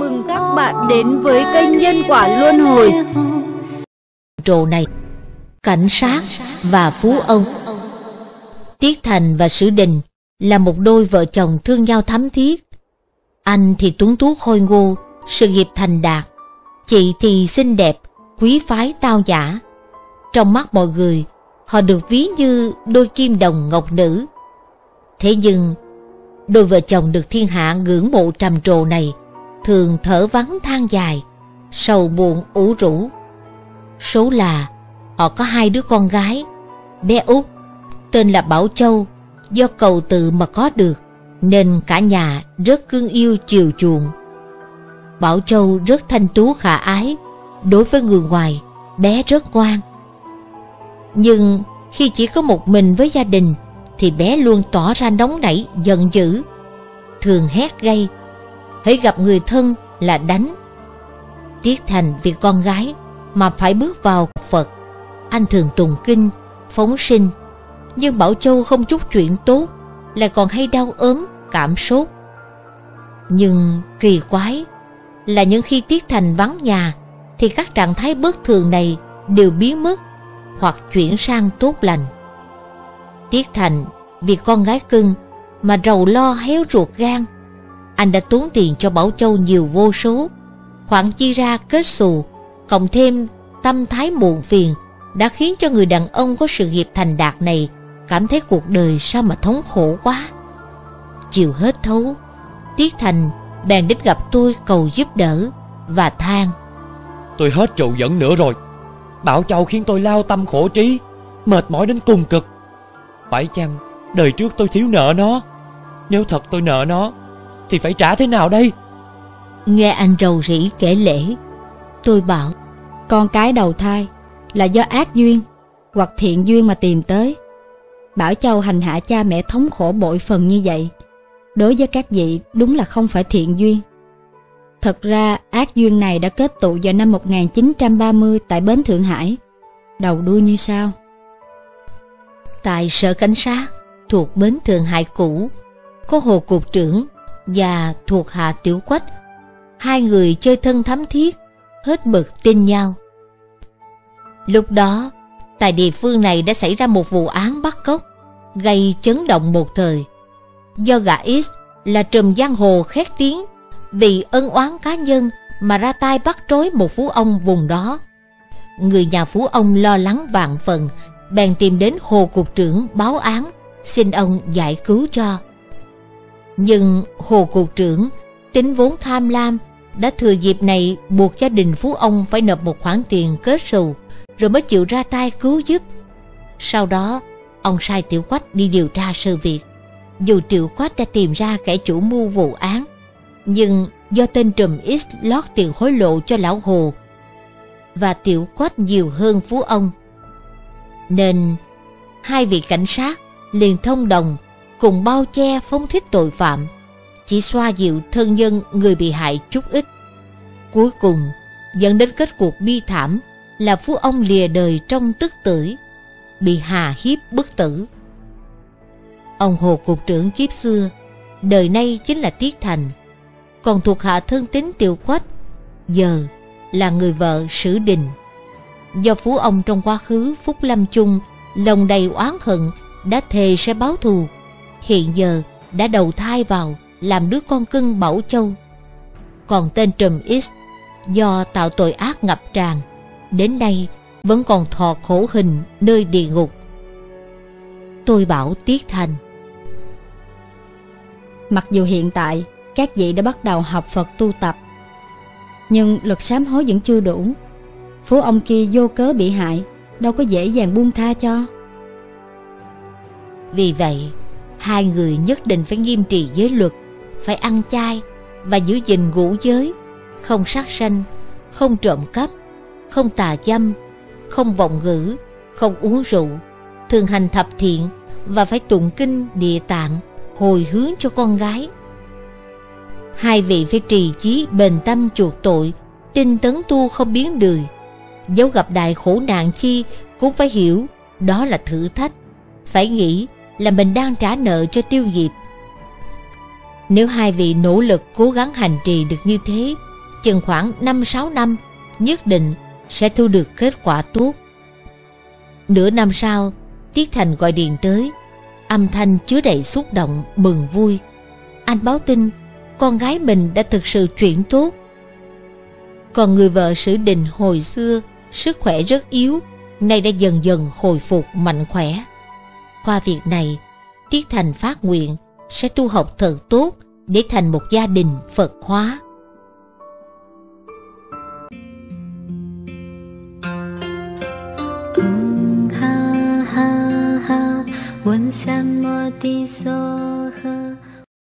mừng các bạn đến với kênh Nhân Quả Luân Hồi. Trò này, cảnh sát và phú ông Tiết Thành và Sử Đình là một đôi vợ chồng thương nhau thắm thiết. Anh thì tuấn tú khôi ngô, sự nghiệp thành đạt, chị thì xinh đẹp, quý phái tao nhã. Trong mắt mọi người, họ được ví như đôi kim đồng ngọc nữ. Thế nhưng, đôi vợ chồng được thiên hạ ngưỡng mộ trầm trồ này thường thở vắng than dài, sầu buồn ủ rũ. Số là họ có hai đứa con gái. Bé út tên là Bảo Châu, do cầu tự mà có được nên cả nhà rất cưng yêu chiều chuộng. Bảo Châu rất thanh tú khả ái, đối với người ngoài bé rất ngoan. Nhưng khi chỉ có một mình với gia đình thì bé luôn tỏ ra nóng nảy, giận dữ, thường hét gay, hễ gặp người thân là đánh. Tiết Thành vì con gái mà phải bước vào Phật, anh thường tụng kinh, phóng sinh. Nhưng Bảo Châu không chút chuyện tốt, lại còn hay đau ốm, cảm sốt. Nhưng kỳ quái là những khi Tiết Thành vắng nhà thì các trạng thái bất thường này đều biến mất hoặc chuyển sang tốt lành. Tiết Thành vì con gái cưng mà rầu lo héo ruột gan. Anh đã tốn tiền cho Bảo Châu nhiều vô số, khoản chi ra kết xù, cộng thêm tâm thái muộn phiền đã khiến cho người đàn ông có sự nghiệp thành đạt này cảm thấy cuộc đời sao mà thống khổ quá. Chịu hết thấu, Tiết Thành bèn đến gặp tôi cầu giúp đỡ và than: Tôi hết trụ dẫn nữa rồi. Bảo Châu khiến tôi lao tâm khổ trí, mệt mỏi đến cùng cực. Phải chăng đời trước tôi thiếu nợ nó? Nếu thật tôi nợ nó thì phải trả thế nào đây? Nghe anh rầu rĩ kể lể, tôi bảo: Con cái đầu thai là do ác duyên hoặc thiện duyên mà tìm tới. Bảo Châu hành hạ cha mẹ thống khổ bội phần như vậy, đối với các vị đúng là không phải thiện duyên. Thật ra ác duyên này đã kết tụ vào năm 1930 tại bến Thượng Hải, đầu đuôi như sau. Tại sở cảnh sát thuộc bến Thượng Hải cũ có Hồ Cục Trưởng và thuộc hạ Tiểu Quách. Hai người chơi thân thắm thiết, hết bực tin nhau. Lúc đó tại địa phương này đã xảy ra một vụ án bắt cóc gây chấn động một thời, do gã X là trùm giang hồ khét tiếng vì ân oán cá nhân mà ra tay bắt trói một phú ông vùng đó. Người nhà phú ông lo lắng vạn phần, bèn tìm đến Hồ Cục Trưởng báo án, xin ông giải cứu cho. Nhưng Hồ Cục Trưởng tính vốn tham lam, đã thừa dịp này buộc gia đình phú ông phải nộp một khoản tiền kết xù, rồi mới chịu ra tay cứu giúp. Sau đó ông sai Tiểu Quách đi điều tra sự việc. Dù Tiểu Quách đã tìm ra kẻ chủ mưu vụ án, nhưng do tên trùm X lót tiền hối lộ cho lão Hồ và Tiểu Quách nhiều hơn phú ông, nên hai vị cảnh sát liền thông đồng cùng bao che phóng thích tội phạm, chỉ xoa dịu thân nhân người bị hại chút ít. Cuối cùng dẫn đến kết cuộc bi thảm là phú ông lìa đời trong tức tưởi, bị hà hiếp bức tử. Ông Hồ Cục Trưởng kiếp xưa, đời nay chính là Tiết Thành, còn thuộc hạ thân tín Tiểu Quách giờ là người vợ Sử Đình. Do phú ông trong quá khứ phúc lâm chung, lòng đầy oán hận, đã thề sẽ báo thù, hiện giờ đã đầu thai vào làm đứa con cưng Bảo Châu. Còn tên trùm X do tạo tội ác ngập tràn, đến nay vẫn còn thọ khổ hình nơi địa ngục. Tôi bảo Tiết Thành: Mặc dù hiện tại các vị đã bắt đầu học Phật tu tập, nhưng lực sám hối vẫn chưa đủ. Phú ông kia vô cớ bị hại, đâu có dễ dàng buông tha cho. Vì vậy hai người nhất định phải nghiêm trì giới luật, phải ăn chay và giữ gìn ngũ giới, không sát sanh, không trộm cắp, không tà dâm, không vọng ngữ, không uống rượu, thường hành thập thiện và phải tụng kinh Địa Tạng hồi hướng cho con gái. Hai vị phải trì chí bền tâm chuộc tội, tinh tấn tu không biến đời. Dẫu gặp đại khổ nạn chi cũng phải hiểu đó là thử thách, phải nghĩ là mình đang trả nợ cho tiêu nghiệp. Nếu hai vị nỗ lực cố gắng hành trì được như thế chừng khoảng 5-6 năm nhất định sẽ thu được kết quả tốt. Nửa năm sau, Tiết Thành gọi điện tới, âm thanh chứa đầy xúc động, mừng vui. Anh báo tin con gái mình đã thực sự chuyển tốt. Còn người vợ Sử Đình hồi xưa sức khỏe rất yếu, nay đã dần dần hồi phục mạnh khỏe. Qua việc này, Tiết Thành phát nguyện sẽ tu học thật tốt để thành một gia đình Phật hóa. Ha ha ha,